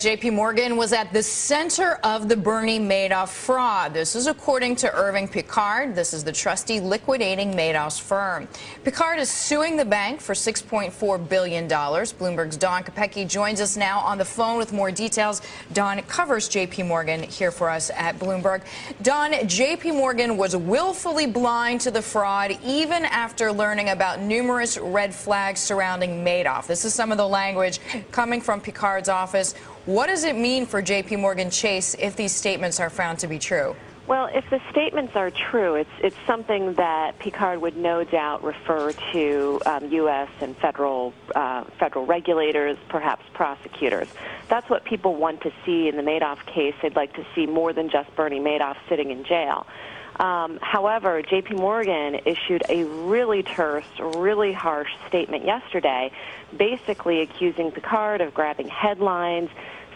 JPMorgan was at the center of the Bernie Madoff fraud. This is according to Irving Picard. This is the trustee liquidating Madoff's firm. Picard is suing the bank for $6.4 billion. Bloomberg's Dawn Kipecki joins us now on the phone with more details. Dawn covers JPMorgan here for us at Bloomberg. Dawn, JPMorgan was willfully blind to the fraud even after learning about numerous red flags surrounding Madoff. This is some of the language coming from Picard's office. What does it mean for JPMorgan Chase if these statements are found to be true? Well, if the statements are true, it's something that Picard would no doubt refer to U.S. and federal regulators, perhaps prosecutors. That's what people want to see in the Madoff case. They'd like to see more than just Bernie Madoff sitting in jail. However, JPMorgan issued a really terse, really harsh statement yesterday, basically accusing Picard of grabbing headlines,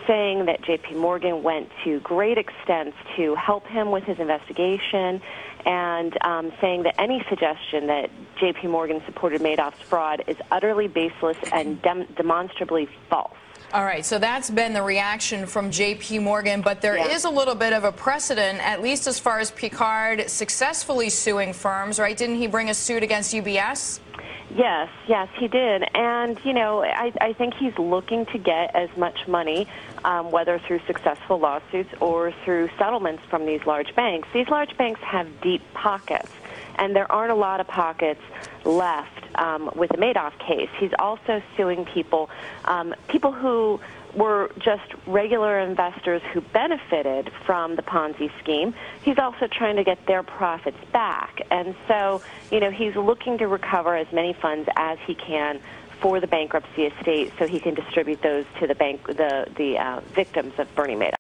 saying that JPMorgan went to great extents to help him with his investigation, and saying that any suggestion that JPMorgan supported Madoff's fraud is utterly baseless and demonstrably false. All right, so that's been the reaction from JPMorgan, but there is a little bit of a precedent, at least as far as Picard successfully suing firms, right? Didn't he bring a suit against UBS? Yes, he did. And, you know, I think he's looking to get as much money, whether through successful lawsuits or through settlements from these large banks. These large banks have deep pockets, and there aren't a lot of pockets left with the Madoff case. He's also suing people, people who were just regular investors who benefited from the Ponzi scheme. He's also trying to get their profits back. And so, you know, he's looking to recover as many funds as he can for the bankruptcy estate so he can distribute those to the victims of Bernie Madoff.